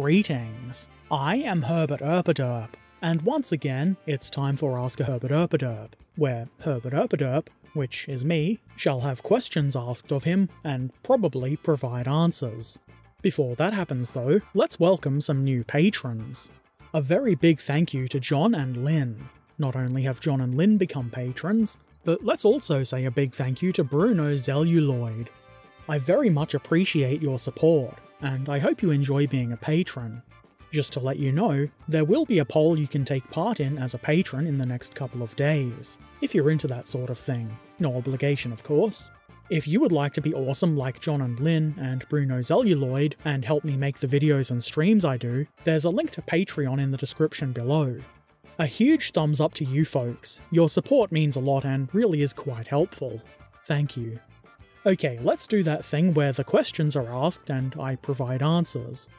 Greetings, I am Herbert Erpaderp, and once again it's time for Ask a Herbert Erpaderp, where Herbert Erpaderp, which is me, shall have questions asked of him and probably provide answers. Before that happens though, let's welcome some new patrons. A very big thank you to John and Lynn. Not only have John and Lynn become patrons, but let's also say a big thank you to Bruno Zelluloid. I very much appreciate your support, and I hope you enjoy being a patron. Just to let you know, there will be a poll you can take part in as a patron in the next couple of days, if you're into that sort of thing. No obligation, of course. If you would like to be awesome like John and Lynn and Bruno Zelluloid and help me make the videos and streams I do, there's a link to Patreon in the description below. A huge thumbs up to you folks, your support means a lot and really is quite helpful. Thank you. Okay, let's do that thing where the questions are asked and I provide answers.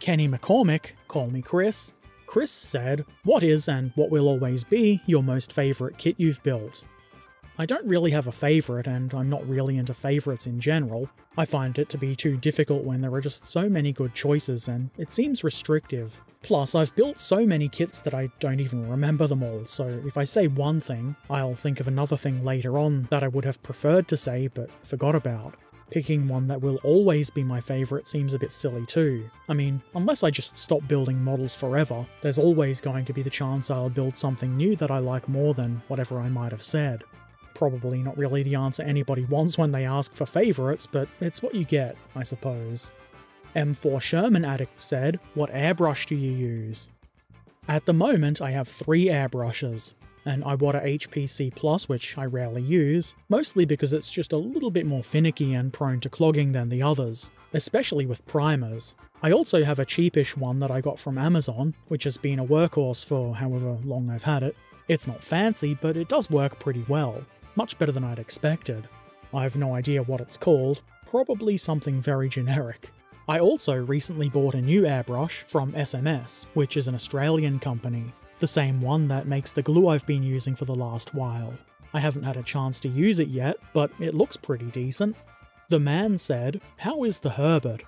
Kenny McCormick, call me Chris. Chris said, "What is and what will always be your most favourite kit you've built?" I don't really have a favourite, and I'm not really into favourites in general. I find it to be too difficult when there are just so many good choices and it seems restrictive. Plus, I've built so many kits that I don't even remember them all, so if I say one thing, I'll think of another thing later on that I would have preferred to say but forgot about. Picking one that will always be my favourite seems a bit silly too. I mean, unless I just stop building models forever, there's always going to be the chance I'll build something new that I like more than whatever I might have said. Probably not really the answer anybody wants when they ask for favourites, but it's what you get, I suppose. M4 Sherman Addict said, "What airbrush do you use?" At the moment I have three airbrushes. An iWave hpc plus, which I rarely use, mostly because it's just a little bit more finicky and prone to clogging than the others, especially with primers. I also have a cheapish one that I got from Amazon, which has been a workhorse for however long I've had it. It's not fancy, but it does work pretty well. Much better than I'd expected. I have no idea what it's called, probably something very generic. I also recently bought a new airbrush from SMS, which is an Australian company, the same one that makes the glue I've been using for the last while. I haven't had a chance to use it yet, but it looks pretty decent. The man said, "How is the Herbert?"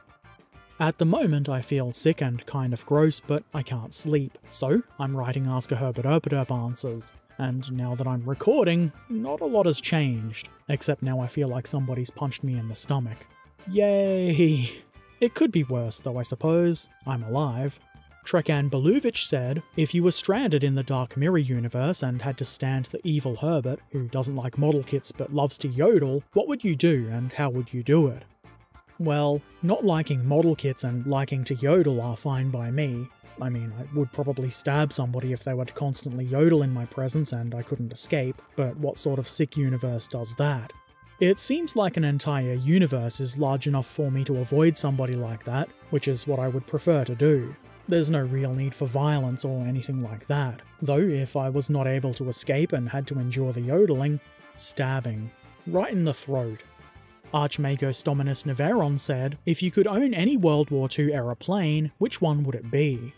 At the moment I feel sick and kind of gross, but I can't sleep, so I'm writing Ask a Herbert Erpaderp answers. And now that I'm recording, not a lot has changed, except now I feel like somebody's punched me in the stomach. Yay! It could be worse though, I suppose. I'm alive. Trekan Beluvich said, "If you were stranded in the Dark Mirror universe and had to stand the evil Herbert, who doesn't like model kits but loves to yodel, what would you do and how would you do it?" Well, not liking model kits and liking to yodel are fine by me. I mean, I would probably stab somebody if they were to constantly yodel in my presence and I couldn't escape, but what sort of sick universe does that? It seems like an entire universe is large enough for me to avoid somebody like that, which is what I would prefer to do. There's no real need for violence or anything like that, though if I was not able to escape and had to endure the yodeling, stabbing. Right in the throat. Archmagos Dominus Neveron said, "If you could own any World War II era plane, which one would it be?"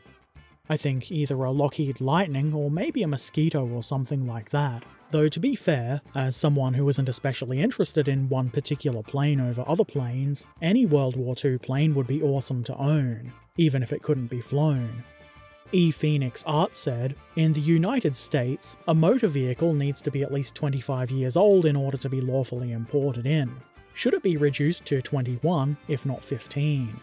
I think either a Lockheed Lightning or maybe a Mosquito or something like that. Though to be fair, as someone who isn't especially interested in one particular plane over other planes, any World War II plane would be awesome to own, even if it couldn't be flown. E. Phoenix Art said, "In the United States, a motor vehicle needs to be at least 25 years old in order to be lawfully imported in. Should it be reduced to 21, if not 15?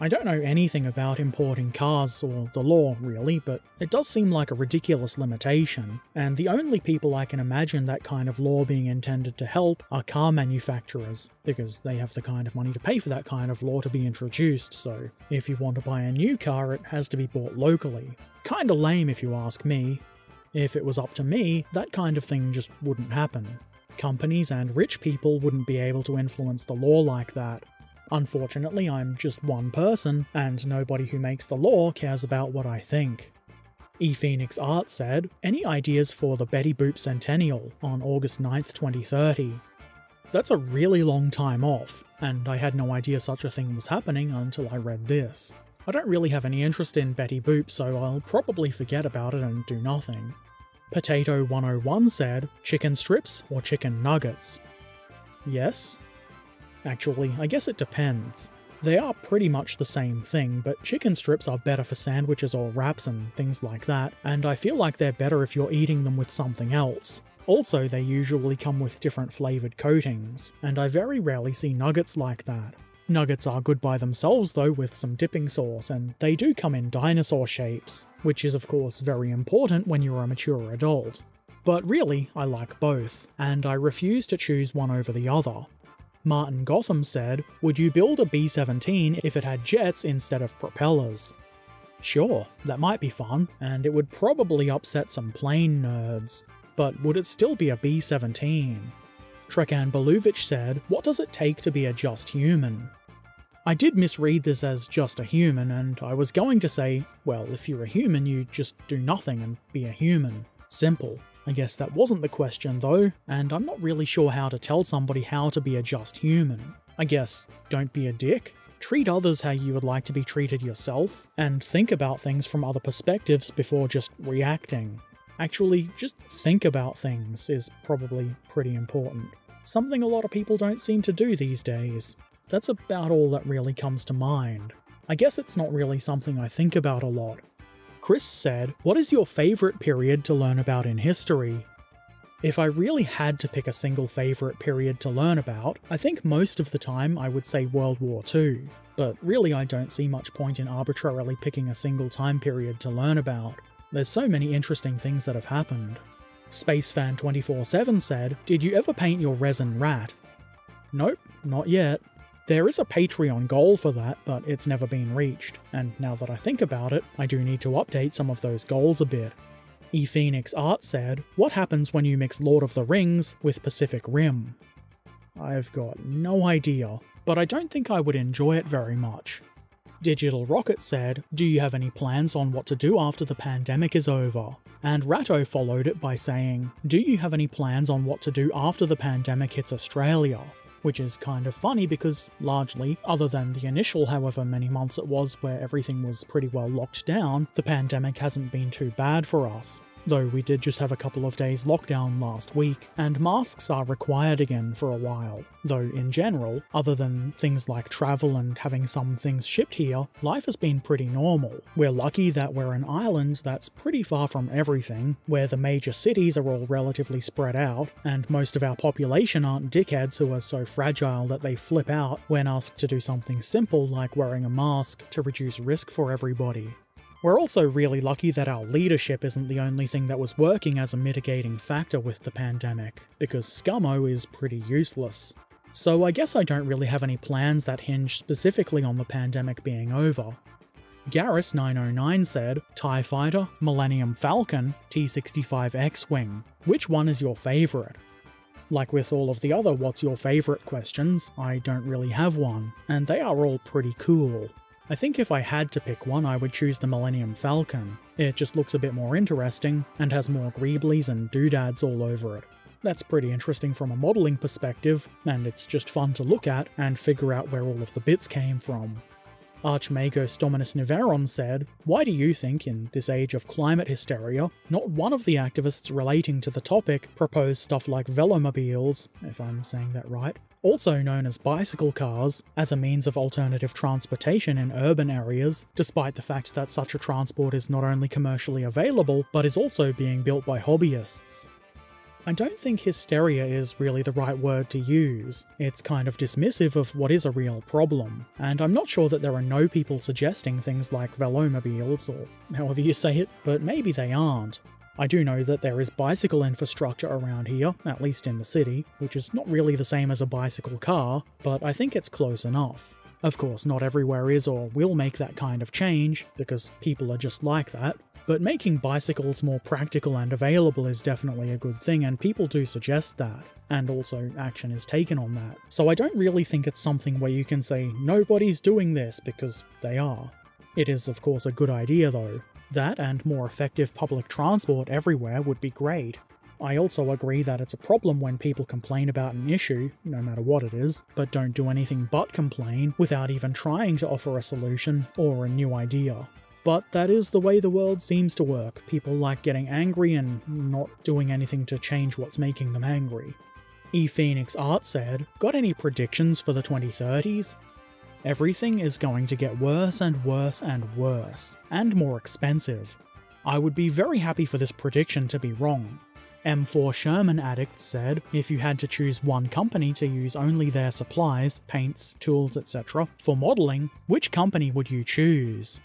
I don't know anything about importing cars or the law really, but it does seem like a ridiculous limitation, and the only people I can imagine that kind of law being intended to help are car manufacturers, because they have the kind of money to pay for that kind of law to be introduced, so if you want to buy a new car it has to be bought locally. Kinda lame if you ask me. If it was up to me, that kind of thing just wouldn't happen. Companies and rich people wouldn't be able to influence the law like that. Unfortunately, I'm just one person, and nobody who makes the law cares about what I think." ePhoenix Art said, "Any ideas for the Betty Boop Centennial on August 9th, 2030? That's a really long time off, and I had no idea such a thing was happening until I read this. I don't really have any interest in Betty Boop, so I'll probably forget about it and do nothing." Potato 101 said, "Chicken strips or chicken nuggets?" Yes? Actually, I guess it depends. They are pretty much the same thing, but chicken strips are better for sandwiches or wraps and things like that, and I feel like they're better if you're eating them with something else. Also, they usually come with different flavoured coatings, and I very rarely see nuggets like that. Nuggets are good by themselves though with some dipping sauce, and they do come in dinosaur shapes, which is of course very important when you're a mature adult. But really, I like both, and I refuse to choose one over the other. Martin Gotham said, "Would you build a B-17 if it had jets instead of propellers?" Sure, that might be fun, and it would probably upset some plane nerds, but would it still be a B-17? Trekan Belovich said, "What does it take to be a just human?" I did misread this as just a human, and I was going to say, well, if you're a human, you just do nothing and be a human. Simple. I guess that wasn't the question though, and I'm not really sure how to tell somebody how to be a just human. I guess, don't be a dick, treat others how you would like to be treated yourself, and think about things from other perspectives before just reacting. Actually, just think about things is probably pretty important. Something a lot of people don't seem to do these days. That's about all that really comes to mind. I guess it's not really something I think about a lot. Chris said, "What is your favourite period to learn about in history?" If I really had to pick a single favourite period to learn about, I think most of the time I would say World War II, but really I don't see much point in arbitrarily picking a single time period to learn about. There's so many interesting things that have happened. SpaceFan247 said, "Did you ever paint your resin rat?" Nope, not yet. There is a Patreon goal for that, but it's never been reached, and now that I think about it, I do need to update some of those goals a bit. ePhoenix Art said, "What happens when you mix Lord of the Rings with Pacific Rim?" I've got no idea, but I don't think I would enjoy it very much. Digital Rocket said, "Do you have any plans on what to do after the pandemic is over?" And Ratto followed it by saying, "Do you have any plans on what to do after the pandemic hits Australia?" Which is kind of funny because, largely, other than the initial however many months it was where everything was pretty well locked down, the pandemic hasn't been too bad for us. Though we did just have a couple of days lockdown last week, and masks are required again for a while. Though in general, other than things like travel and having some things shipped here, life has been pretty normal. We're lucky that we're an island that's pretty far from everything, where the major cities are all relatively spread out, and most of our population aren't dickheads who are so fragile that they flip out when asked to do something simple like wearing a mask to reduce risk for everybody. We're also really lucky that our leadership isn't the only thing that was working as a mitigating factor with the pandemic, because Scummo is pretty useless. So I guess I don't really have any plans that hinge specifically on the pandemic being over. Garrus909 said, "TIE fighter, Millennium Falcon, T65 X-Wing. Which one is your favourite?" Like with all of the other what's your favourite questions, I don't really have one, and they are all pretty cool. I think if I had to pick one, I would choose the Millennium Falcon. It just looks a bit more interesting, and has more greeblies and doodads all over it. That's pretty interesting from a modelling perspective, and it's just fun to look at and figure out where all of the bits came from. Archmagos Dominus Niveron said, "Why do you think, in this age of climate hysteria, not one of the activists relating to the topic proposed stuff like velomobiles, if I'm saying that right, also known as bicycle cars, as a means of alternative transportation in urban areas, despite the fact that such a transport is not only commercially available, but is also being built by hobbyists?" I don't think hysteria is really the right word to use. It's kind of dismissive of what is a real problem, and I'm not sure that there are no people suggesting things like velomobiles, or however you say it, but maybe they aren't. I do know that there is bicycle infrastructure around here, at least in the city, which is not really the same as a bicycle car, but I think it's close enough. Of course, not everywhere is or will make that kind of change, because people are just like that, but making bicycles more practical and available is definitely a good thing, and people do suggest that, and also action is taken on that. So I don't really think it's something where you can say, nobody's doing this, because they are. It is of course a good idea though. That and more effective public transport everywhere would be great. I also agree that it's a problem when people complain about an issue, no matter what it is, but don't do anything but complain without even trying to offer a solution or a new idea. But that is the way the world seems to work. People like getting angry and not doing anything to change what's making them angry. ePhoenix Art said, "Got any predictions for the 2030s? Everything is going to get worse and worse and worse, and more expensive. I would be very happy for this prediction to be wrong. M4 Sherman Addict said, if you had to choose one company to use only their supplies, paints, tools, etc. for modelling, which company would you choose?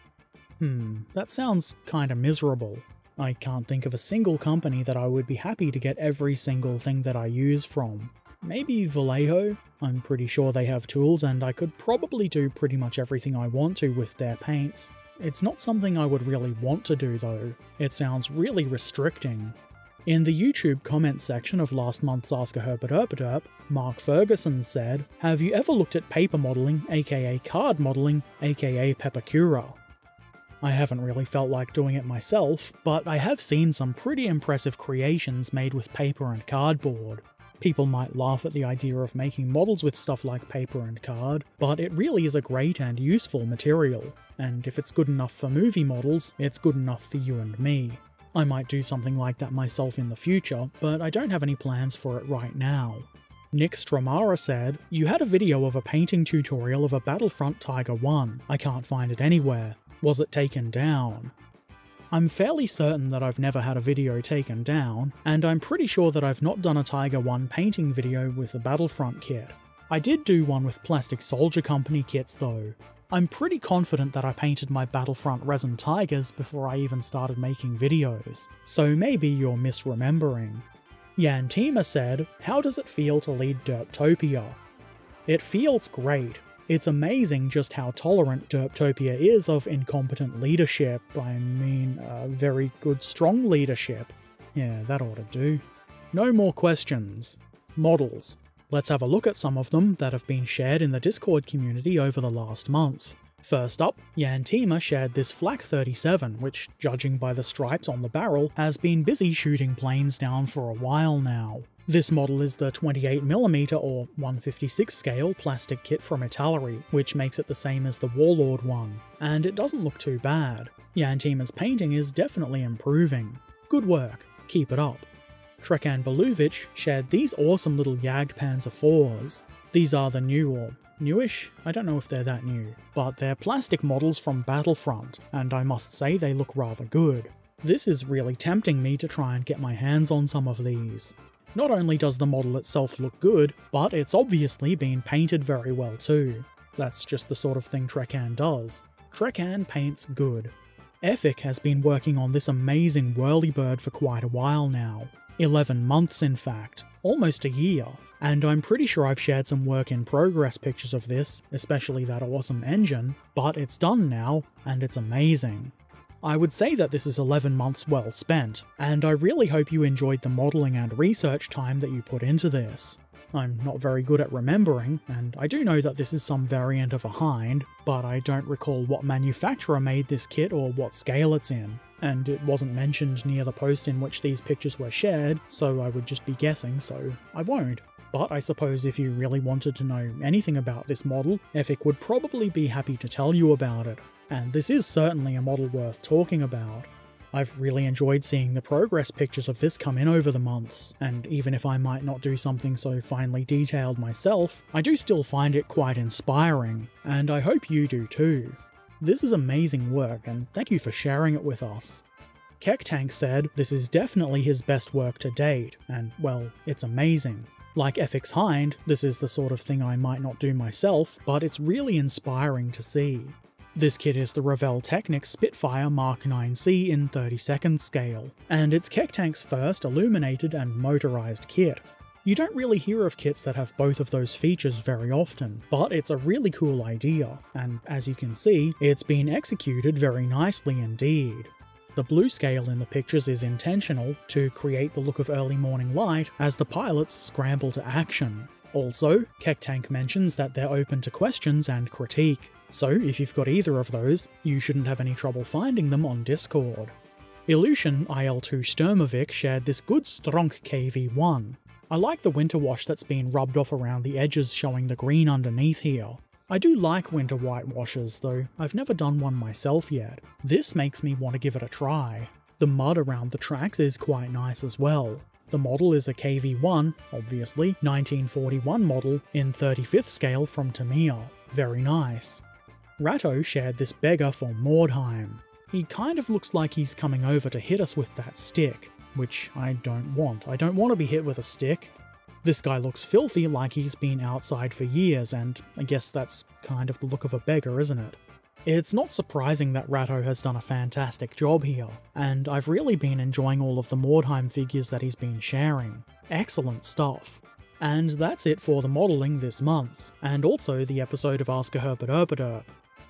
That sounds kinda miserable. I can't think of a single company that I would be happy to get every single thing that I use from. Maybe Vallejo? I'm pretty sure they have tools and I could probably do pretty much everything I want to with their paints. It's not something I would really want to do though. It sounds really restricting. In the YouTube comment section of last month's Ask a Herbert Erpaderp, Mark Ferguson said, have you ever looked at paper modelling, aka card modelling, aka Pepakura? I haven't really felt like doing it myself, but I have seen some pretty impressive creations made with paper and cardboard. People might laugh at the idea of making models with stuff like paper and card, but it really is a great and useful material, and if it's good enough for movie models, it's good enough for you and me. I might do something like that myself in the future, but I don't have any plans for it right now. Nick Stramara said, you had a video of a painting tutorial of a Battlefront Tiger 1. I can't find it anywhere. Was it taken down? I'm fairly certain that I've never had a video taken down, and I'm pretty sure that I've not done a Tiger 1 painting video with the Battlefront kit. I did do one with Plastic Soldier Company kits though. I'm pretty confident that I painted my Battlefront resin tigers before I even started making videos, so maybe you're misremembering. Yantima said, how does it feel to lead Derptopia? It feels great. It's amazing just how tolerant Derptopia is of incompetent leadership. I mean, very good strong leadership. Yeah, that ought to do. No more questions. Models. Let's have a look at some of them that have been shared in the Discord community over the last month. First up, Yantima shared this Flak 37, which, judging by the stripes on the barrel, has been busy shooting planes down for a while now. This model is the 28mm or 1/56 scale plastic kit from Italeri, which makes it the same as the Warlord one, and it doesn't look too bad. Yantima's painting is definitely improving. Good work, keep it up. Trekan Beluvic shared these awesome little Jagdpanzer 4s. These are the new or newish? I don't know if they're that new, but they're plastic models from Battlefront, and I must say they look rather good. This is really tempting me to try and get my hands on some of these. Not only does the model itself look good, but it's obviously been painted very well too. That's just the sort of thing Trekan does. Trekan paints good. Efik has been working on this amazing whirlybird for quite a while now. 11 months in fact, almost a year, and I'm pretty sure I've shared some work in progress pictures of this, especially that awesome engine, but it's done now, and it's amazing. I would say that this is 11 months well spent, and I really hope you enjoyed the modelling and research time that you put into this. I'm not very good at remembering, and I do know that this is some variant of a Hind, but I don't recall what manufacturer made this kit or what scale it's in, and it wasn't mentioned near the post in which these pictures were shared, so I would just be guessing, so I won't. But I suppose if you really wanted to know anything about this model, Efik would probably be happy to tell you about it, and this is certainly a model worth talking about. I've really enjoyed seeing the progress pictures of this come in over the months, and even if I might not do something so finely detailed myself, I do still find it quite inspiring, and I hope you do too. This is amazing work, and thank you for sharing it with us. Kektank said, this is definitely his best work to date, and well, it's amazing. Like Efik Hind, this is the sort of thing I might not do myself, but it's really inspiring to see. This kit is the Revell Technic Spitfire Mark 9C in 32nd scale, and it's Kektank's first illuminated and motorised kit. You don't really hear of kits that have both of those features very often, but it's a really cool idea, and as you can see, it's been executed very nicely indeed. The blue scale in the pictures is intentional to create the look of early morning light as the pilots scramble to action. Also, Kektank mentions that they're open to questions and critique. So if you've got either of those, you shouldn't have any trouble finding them on Discord. Illusion IL2 Sturmovik shared this good Stronk KV-1. I like the winter wash that's been rubbed off around the edges showing the green underneath here. I do like winter white washes though, I've never done one myself yet. This makes me want to give it a try. The mud around the tracks is quite nice as well. The model is a KV-1, obviously, 1941 model in 35th scale from Tamiya. Very nice. Ratto shared this beggar for Mordheim. He kind of looks like he's coming over to hit us with that stick, which I don't want. I don't want to be hit with a stick. This guy looks filthy, like he's been outside for years, and I guess that's kind of the look of a beggar, isn't it? It's not surprising that Ratto has done a fantastic job here, and I've really been enjoying all of the Mordheim figures that he's been sharing. Excellent stuff. And that's it for the modelling this month, and also the episode of Ask a Herbert Erpaderp.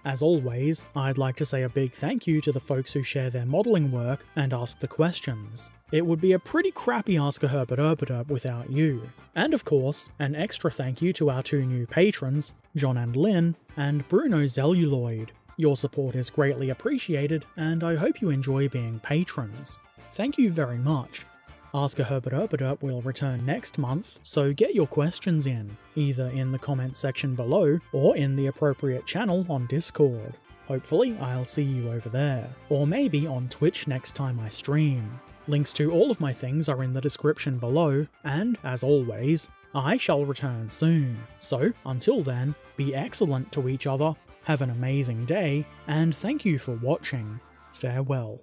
As always, I'd like to say a big thank you to the folks who share their modelling work and ask the questions. It would be a pretty crappy Ask a Herbert Erpaderp without you. And of course, an extra thank you to our two new patrons, John and Lynn, and Bruno Zelluloid. Your support is greatly appreciated, and I hope you enjoy being patrons. Thank you very much. Ask a Herbert Erpaderp will return next month, so get your questions in, either in the comment section below or in the appropriate channel on Discord. Hopefully I'll see you over there, or maybe on Twitch next time I stream. Links to all of my things are in the description below, and as always, I shall return soon. So until then, be excellent to each other, have an amazing day, and thank you for watching. Farewell.